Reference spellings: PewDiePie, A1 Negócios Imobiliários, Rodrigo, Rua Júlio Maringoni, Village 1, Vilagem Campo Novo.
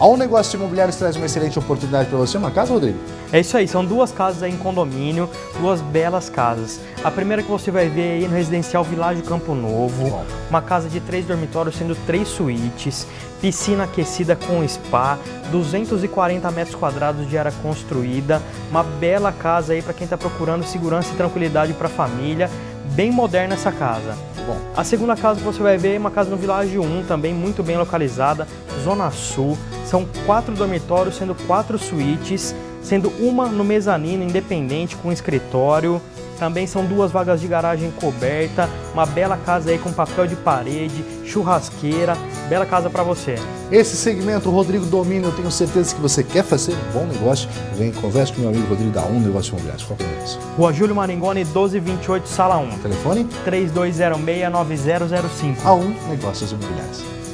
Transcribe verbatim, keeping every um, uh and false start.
A um Negócios Imobiliários traz uma excelente oportunidade para você. Uma casa, Rodrigo? É isso aí, são duas casas aí em condomínio, duas belas casas. A primeira que você vai ver aí no residencial Vilagem Campo Novo, uma casa de três dormitórios, sendo três suítes, piscina aquecida com spa, duzentos e quarenta metros quadrados de área construída, uma bela casa aí para quem está procurando segurança e tranquilidade para a família, bem moderna essa casa. Bom. A segunda casa que você vai ver é uma casa no Village um, também muito bem localizada, Zona Sul. São quatro dormitórios, sendo quatro suítes, sendo uma no mezanino, independente, com escritório. Também são duas vagas de garagem coberta, uma bela casa aí com papel de parede, churrasqueira, bela casa para você. Esse segmento o Rodrigo domina, eu tenho certeza que você quer fazer um bom negócio. Vem, converse com meu amigo Rodrigo da A um Negócios Imobiliários. Qual é isso? Rua Júlio Maringoni, doze vinte e oito, sala um. Telefone? três dois zero seis, nove zero zero cinco. A um Negócios Imobiliários.